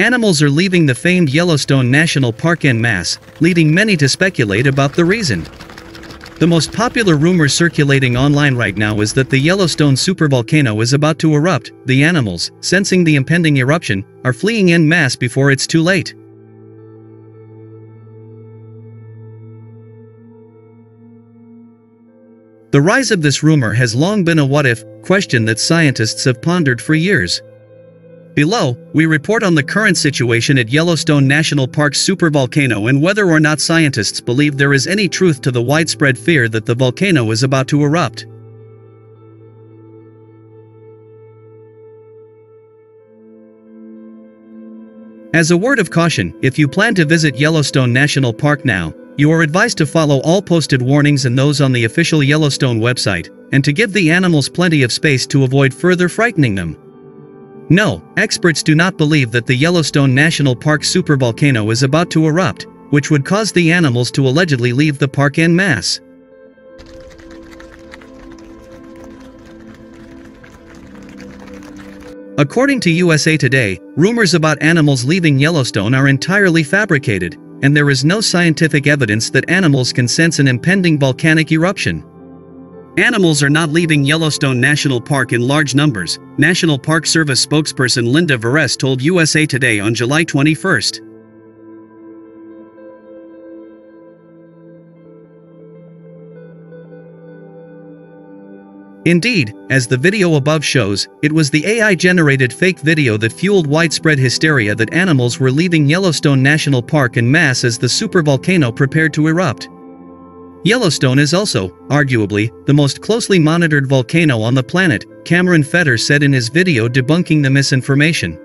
Animals are leaving the famed Yellowstone National Park en masse, leading many to speculate about the reason. The most popular rumor circulating online right now is that the Yellowstone supervolcano is about to erupt. The animals, sensing the impending eruption, are fleeing en masse before it's too late. The rise of this rumor has long been a what-if question that scientists have pondered for years. Below, we report on the current situation at Yellowstone National Park's supervolcano and whether or not scientists believe there is any truth to the widespread fear that the volcano is about to erupt. As a word of caution, if you plan to visit Yellowstone National Park now, you are advised to follow all posted warnings and those on the official Yellowstone website, and to give the animals plenty of space to avoid further frightening them. No, experts do not believe that the Yellowstone National Park supervolcano is about to erupt, which would cause the animals to allegedly leave the park en masse. According to USA Today, rumors about animals leaving Yellowstone are entirely fabricated, and there is no scientific evidence that animals can sense an impending volcanic eruption. Animals are not leaving Yellowstone National Park in large numbers, National Park Service spokesperson Linda Verres told USA Today on July 21. Indeed, as the video above shows, it was the AI-generated fake video that fueled widespread hysteria that animals were leaving Yellowstone National Park en masse as the supervolcano prepared to erupt. Yellowstone is also, arguably, the most closely monitored volcano on the planet, Cameron Fetter said in his video debunking the misinformation.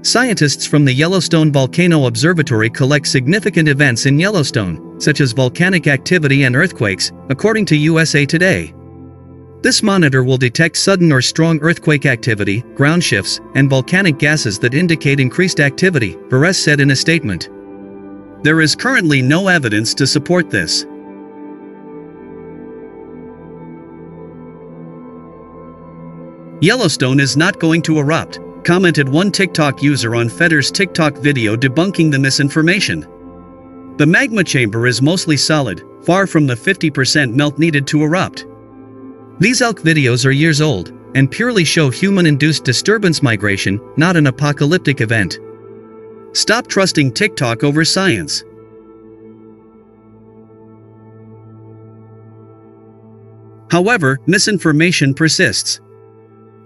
Scientists from the Yellowstone Volcano Observatory collect significant events in Yellowstone, such as volcanic activity and earthquakes, according to USA Today. This monitor will detect sudden or strong earthquake activity, ground shifts, and volcanic gases that indicate increased activity, Verres said in a statement. There is currently no evidence to support this. Yellowstone is not going to erupt, commented one TikTok user on Fetter's TikTok video debunking the misinformation. The magma chamber is mostly solid, far from the 50% melt needed to erupt. These elk videos are years old, and purely show human-induced disturbance migration, not an apocalyptic event. Stop trusting TikTok over science. However, misinformation persists.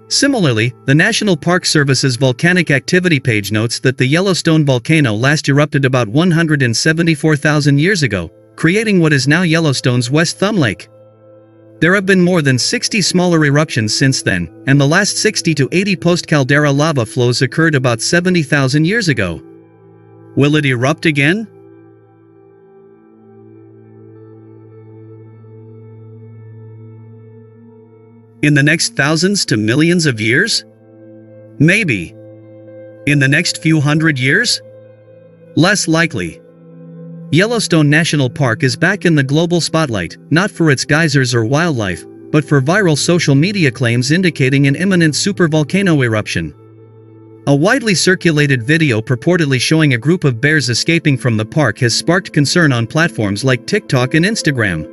Similarly, the National Park Service's volcanic activity page notes that the Yellowstone volcano last erupted about 174,000 years ago, creating what is now Yellowstone's West Thumb Lake. There have been more than 60 smaller eruptions since then, and the last 60 to 80 post-caldera lava flows occurred about 70,000 years ago. Will it erupt again? In the next thousands to millions of years? Maybe. In the next few hundred years? Less likely. Yellowstone National Park is back in the global spotlight, not for its geysers or wildlife, but for viral social media claims indicating an imminent supervolcano eruption. A widely circulated video purportedly showing a group of bears escaping from the park has sparked concern on platforms like TikTok and Instagram.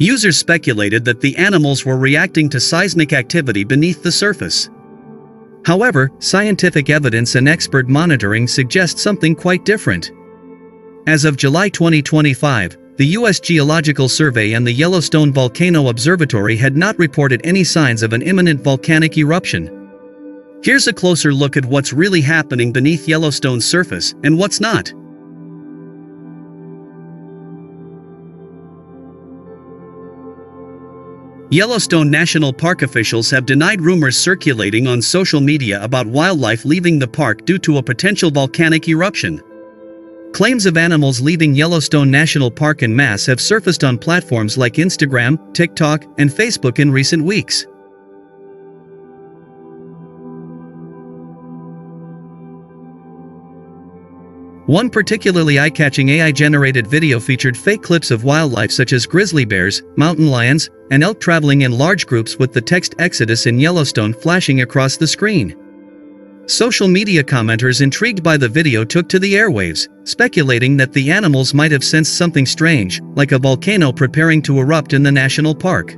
Users speculated that the animals were reacting to seismic activity beneath the surface. However, scientific evidence and expert monitoring suggest something quite different. As of July 2025, the US Geological Survey and the Yellowstone Volcano Observatory had not reported any signs of an imminent volcanic eruption. Here's a closer look at what's really happening beneath Yellowstone's surface and what's not. Yellowstone National Park officials have denied rumors circulating on social media about wildlife leaving the park due to a potential volcanic eruption. Claims of animals leaving Yellowstone National Park en masse have surfaced on platforms like Instagram, TikTok, and Facebook in recent weeks. One particularly eye-catching AI-generated video featured fake clips of wildlife such as grizzly bears, mountain lions, and elk traveling in large groups with the text "Exodus in Yellowstone" flashing across the screen. Social media commenters intrigued by the video took to the airwaves, speculating that the animals might have sensed something strange, like a volcano preparing to erupt in the national park.